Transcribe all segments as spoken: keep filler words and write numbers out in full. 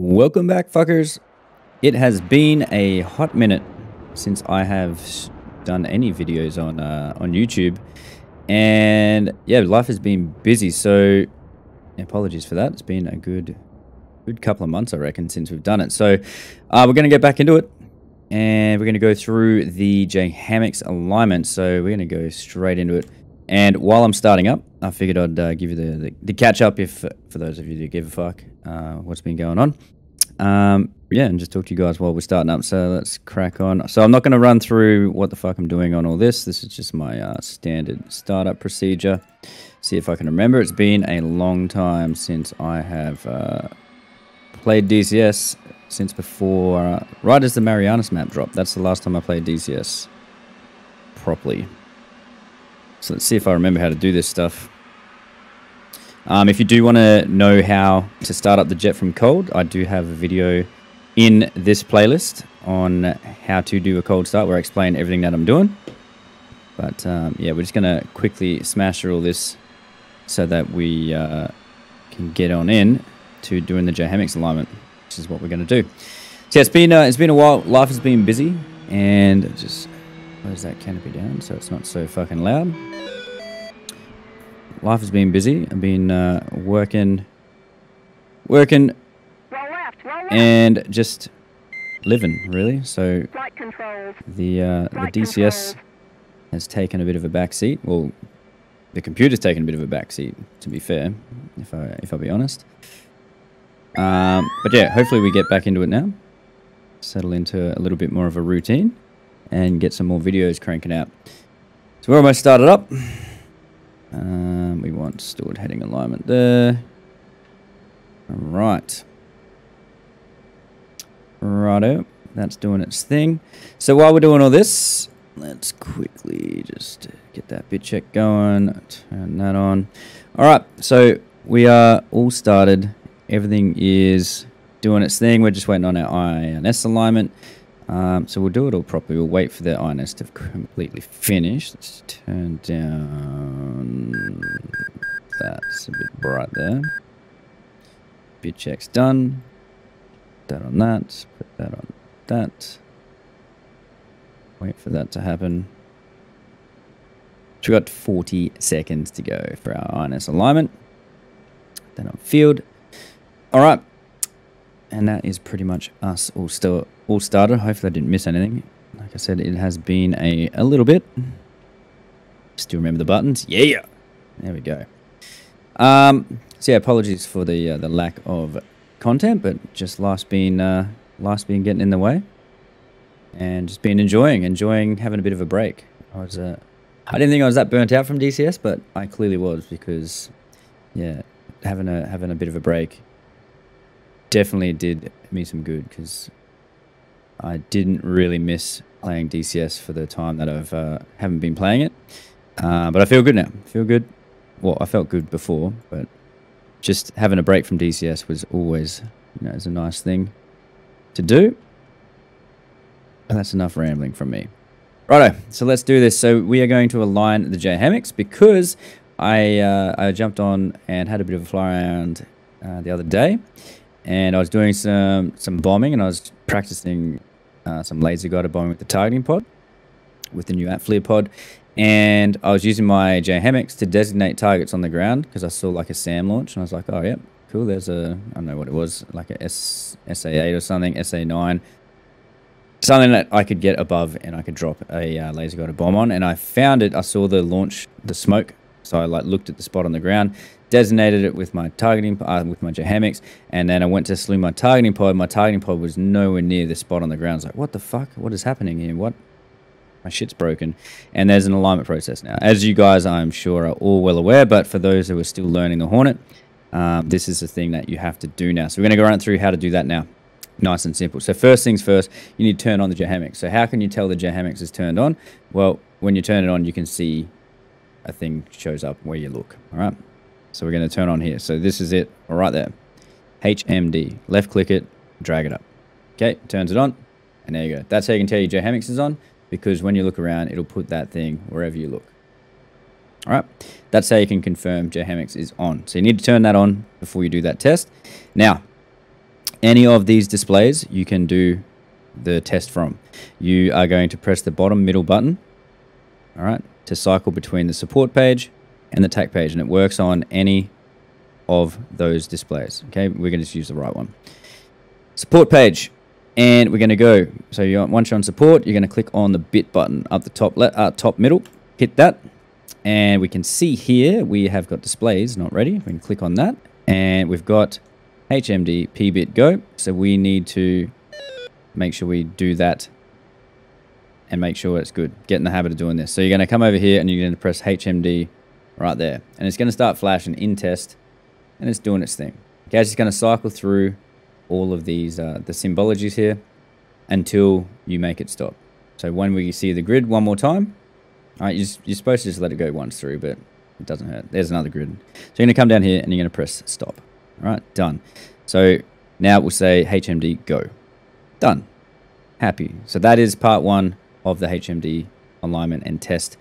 Welcome back, fuckers. It has been a hot minute since I have done any videos on uh, on YouTube, and yeah, life has been busy, so apologies for that. It's been a good good couple of months, I reckon, since we've done it. So uh, we're going to get back into it, and we're going to go through the J H M C S alignment. So we're going to go straight into it. And while I'm starting up, I figured I'd uh, give you the, the, the catch-up, if for those of you who give a fuck uh, what's been going on. Um, yeah, and just talk to you guys while we're starting up, so let's crack on. So I'm not going to run through what the fuck I'm doing on all this. This is just my uh, standard startup procedure. See if I can remember. It's been a long time since I have uh, played D C S, since before, uh, right as the Marianas map dropped. That's the last time I played D C S properly. So let's see if I remember how to do this stuff. Um, if you do want to know how to start up the jet from cold, I do have a video in this playlist on how to do a cold start where I explain everything that I'm doing. But um, yeah, we're just going to quickly smash through all this so that we uh, can get on in to doing the J H M C S alignment, which is what we're going to do. So yeah, it's been, uh, it's been a while. Life has been busy, and just... close that canopy down so it's not so fucking loud. Life has been busy. I've been uh, working, working, roll left, roll left. And just living, really. So the uh, the D C S has taken a bit of a backseat. Well, the computer's taken a bit of a backseat, to be fair, if I if I'll be honest. Um, but yeah, hopefully we get back into it now. Settle into a little bit more of a routine and get some more videos cranking out. So we're almost started up. Um, we want steward heading alignment there. Alright. Righto. That's doing its thing. So while we're doing all this, let's quickly just get that bit check going. Turn that on. Alright, so we are all started. Everything is doing its thing. We're just waiting on our I N S alignment. Um, so we'll do it all properly. We'll wait for the I N S to completely finish. Let's turn down... that's a bit bright there. Bit check's done. Put that on that. Put that on that. Wait for that to happen. We've got forty seconds to go for our I N S alignment. Then on field. Alright. And that is pretty much us all still... all started. Hopefully I didn't miss anything. Like I said, it has been a, a little bit. Still remember the buttons? Yeah! There we go. Um, so yeah, apologies for the uh, the lack of content, but just life's been, uh, life's been getting in the way. And just been enjoying, enjoying having a bit of a break. I was, uh, I didn't think I was that burnt out from D C S, but I clearly was, because, yeah, having a, having a bit of a break definitely did me some good, because I didn't really miss playing D C S for the time that I've uh, haven't been playing it, uh, but I feel good now. I feel good. Well, I felt good before, but just having a break from D C S was always, you know, is a nice thing to do. But that's enough rambling from me. Righto. So let's do this. So we are going to align the J H M C S, because I uh, I jumped on and had a bit of a fly around uh, the other day, and I was doing some some bombing, and I was practicing Uh, some laser guided bombing with the targeting pod, with the new ATFLIR pod, and I was using my J H M C S to designate targets on the ground, because I saw like a SAM launch, and I was like, oh yeah, cool, there's a, I don't know what it was, like a S A eight or something, S A nine, something that I could get above and I could drop a uh, laser guided bomb on. And I found it, I saw the launch, the smoke, so I like looked at the spot on the ground, designated it with my targeting, uh, with my J H M C S, and then I went to slew my targeting pod. My targeting pod was nowhere near the spot on the ground. I was like, what the fuck? What is happening here? What? My shit's broken. And there's an alignment process now, as you guys, I'm sure, are all well aware, but for those who are still learning the Hornet, um, this is the thing that you have to do now. So we're going to go right through how to do that now. Nice and simple. So first things first, you need to turn on the J H M C S. So how can you tell the J H M C S is turned on? Well, when you turn it on, you can see a thing shows up where you look. All right. So we're going to turn on here. So this is it right there. H M D. Left click it, drag it up. Okay, turns it on. And there you go. That's how you can tell your J H M C S is on, because when you look around, it'll put that thing wherever you look. All right. That's how you can confirm J H M C S is on. So you need to turn that on before you do that test. Now, any of these displays you can do the test from. You are going to press the bottom middle button, all right, to cycle between the support page and the tack page, and it works on any of those displays. Okay, we're going to just use the right one. Support page, and we're going to go. So you once you're on support, you're going to click on the bit button up the top left, uh, top middle. Hit that, and we can see here we have got displays not ready. We can click on that, and we've got H M D P bit go. So we need to make sure we do that and make sure it's good. Get in the habit of doing this. So you're going to come over here and you're going to press H M D right there, and it's going to start flashing in test, and it's doing its thing. Okay, it's just going to cycle through all of these uh, the symbologies here until you make it stop. So when we see the grid one more time, all right, you're, just, you're supposed to just let it go once through, but it doesn't hurt. There's another grid. So you're going to come down here and you're going to press stop. All right, done. So now we'll say H M D go. Done. Happy. So that is part one of the H M D alignment and test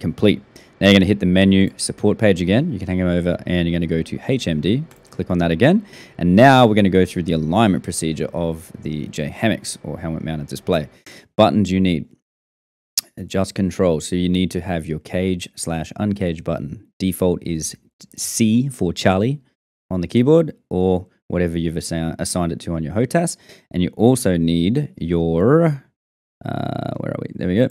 complete. Now you're going to hit the menu support page again. You can hang them over and you're going to go to H M D. Click on that again. And now we're going to go through the alignment procedure of the J HAMCS, or helmet mounted display. Buttons you need. Adjust control. So you need to have your cage slash uncage button. Default is C for Charlie on the keyboard, or whatever you've assi assigned it to on your HOTAS. And you also need your, uh, where are we? There we go.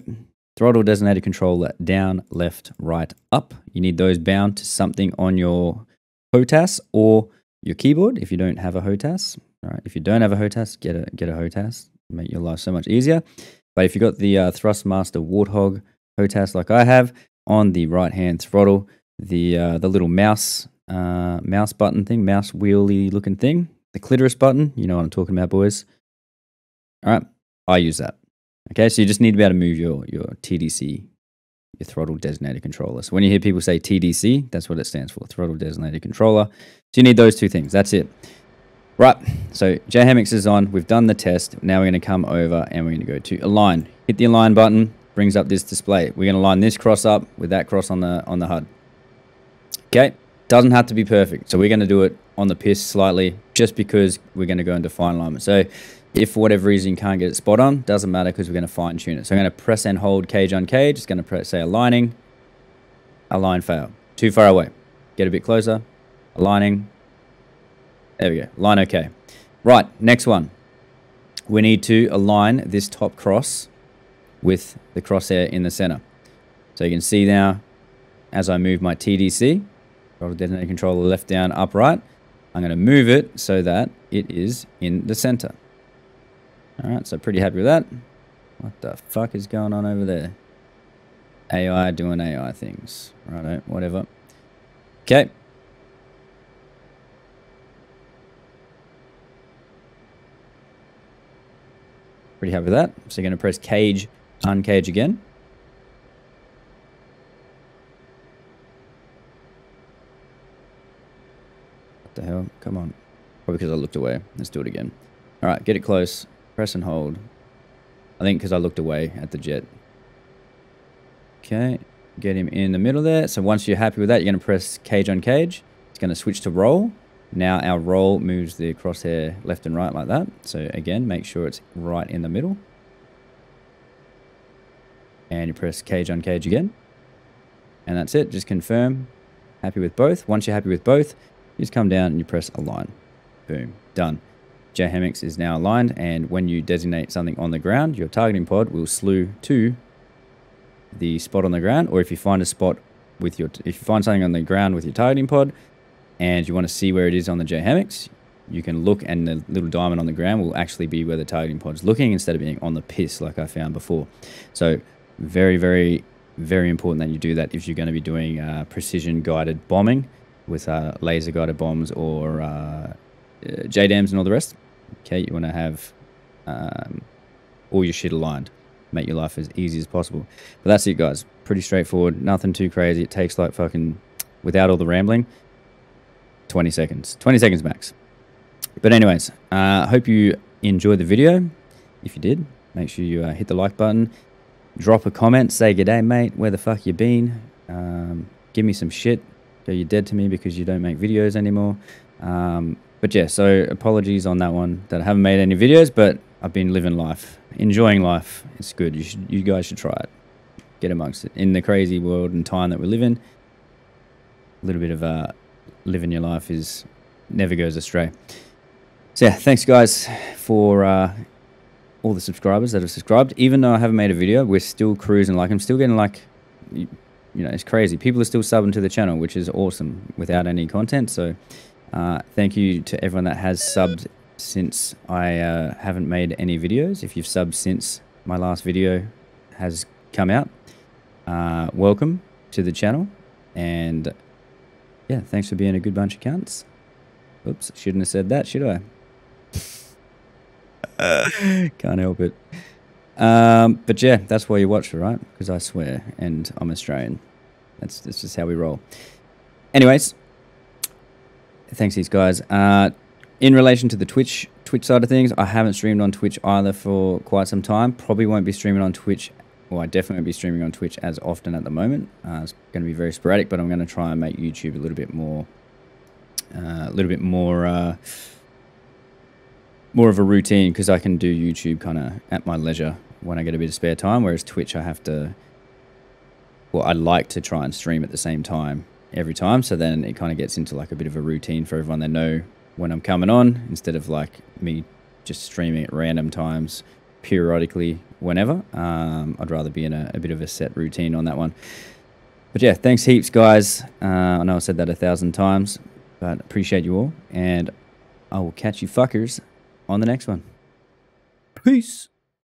Throttle designated controller down, left, right, up. You need those bound to something on your HOTAS or your keyboard if you don't have a HOTAS. All right, if you don't have a HOTAS, get a, get a HOTAS. Make your life so much easier. But if you've got the uh, Thrustmaster Warthog HOTAS like I have, on the right-hand throttle, the, uh, the little mouse, uh, mouse button thing, mouse wheelie looking thing, the clitoris button, you know what I'm talking about, boys. All right, I use that. Okay, so you just need to be able to move your, your T D C, your throttle designated controller. So when you hear people say T D C, that's what it stands for, throttle designated controller. So you need those two things, that's it. Right, so J HAMCS is on, we've done the test. Now we're gonna come over and we're gonna go to align. Hit the align button, brings up this display. We're gonna line this cross up with that cross on the, on the H U D. Okay, doesn't have to be perfect. So we're gonna do it on the piss slightly just because we're gonna go into fine alignment. So if for whatever reason you can't get it spot on, doesn't matter because we're going to fine tune it. So I'm going to press and hold cage on cage. It's going to press, say aligning, align fail. Too far away. Get a bit closer, aligning. There we go, line okay. Right, next one. We need to align this top cross with the crosshair in the center. So you can see now, as I move my T D C, throttle designated controller left down, up right, I'm going to move it so that it is in the center. All right, so pretty happy with that. What the fuck is going on over there? A I doing A I things. Righto, whatever. Okay. Pretty happy with that. So you're going to press cage, uncage again. What the hell? Come on. Probably because I looked away. Let's do it again. All right, get it close. Press and hold. I think because I looked away at the jet. Okay, get him in the middle there. So once you're happy with that, you're going to press cage on cage. It's going to switch to roll. Now our roll moves the crosshair left and right like that. So again, make sure it's right in the middle. And you press cage on cage again. And that's it. Just confirm. Happy with both. Once you're happy with both, you just come down and you press align. Boom. Done. J HAMCS is now aligned, and when you designate something on the ground, your targeting pod will slew to the spot on the ground. Or if you find a spot with your, if you find something on the ground with your targeting pod, and you want to see where it is on the J HAMCS, you can look, and the little diamond on the ground will actually be where the targeting pod's looking instead of being on the piss like I found before. So very, very, very important that you do that if you're going to be doing uh, precision guided bombing with uh, laser guided bombs or uh, uh, J DAMs and all the rest. Okay, you want to have um, all your shit aligned. Make your life as easy as possible. But that's it, guys. Pretty straightforward. Nothing too crazy. It takes like fucking, without all the rambling, twenty seconds. twenty seconds max. But anyways, I uh, hope you enjoyed the video. If you did, make sure you uh, hit the like button. Drop a comment. Say good day, mate. Where the fuck you been? Um, give me some shit. So you're dead to me because you don't make videos anymore. Um... But yeah, so apologies on that one that I haven't made any videos, but I've been living life, enjoying life. It's good. You should, you guys should try it. Get amongst it. In the crazy world and time that we live in, a little bit of uh, living your life is never goes astray. So yeah, thanks guys for uh, all the subscribers that have subscribed. Even though I haven't made a video, we're still cruising. Like I'm still getting like, you, you know, it's crazy. People are still subbing to the channel, which is awesome without any content. So. Uh, thank you to everyone that has subbed since I uh, haven't made any videos. If you've subbed since my last video has come out, uh, welcome to the channel. And yeah, thanks for being a good bunch of cunts. Oops, shouldn't have said that, should I? Uh, can't help it. Um, but yeah, that's why you watch it, right? Because I swear, and I'm Australian. That's, that's just how we roll. Anyways. Thanks, these guys. Uh, in relation to the Twitch Twitch side of things, I haven't streamed on Twitch either for quite some time. Probably won't be streaming on Twitch, or I definitely won't be streaming on Twitch as often at the moment. Uh, it's going to be very sporadic, but I'm going to try and make YouTube a little bit more, uh, a little bit more, uh, more of a routine, because I can do YouTube kind of at my leisure when I get a bit of spare time. Whereas Twitch, I have to, well, I like to try and stream at the same time every time, so then it kind of gets into like a bit of a routine for everyone. They know when I'm coming on, instead of like me just streaming at random times periodically whenever. um I'd rather be in a, a bit of a set routine on that one. But yeah, thanks heaps guys. uh I know I said that a thousand times, but appreciate you all, and I will catch you fuckers on the next one. Peace.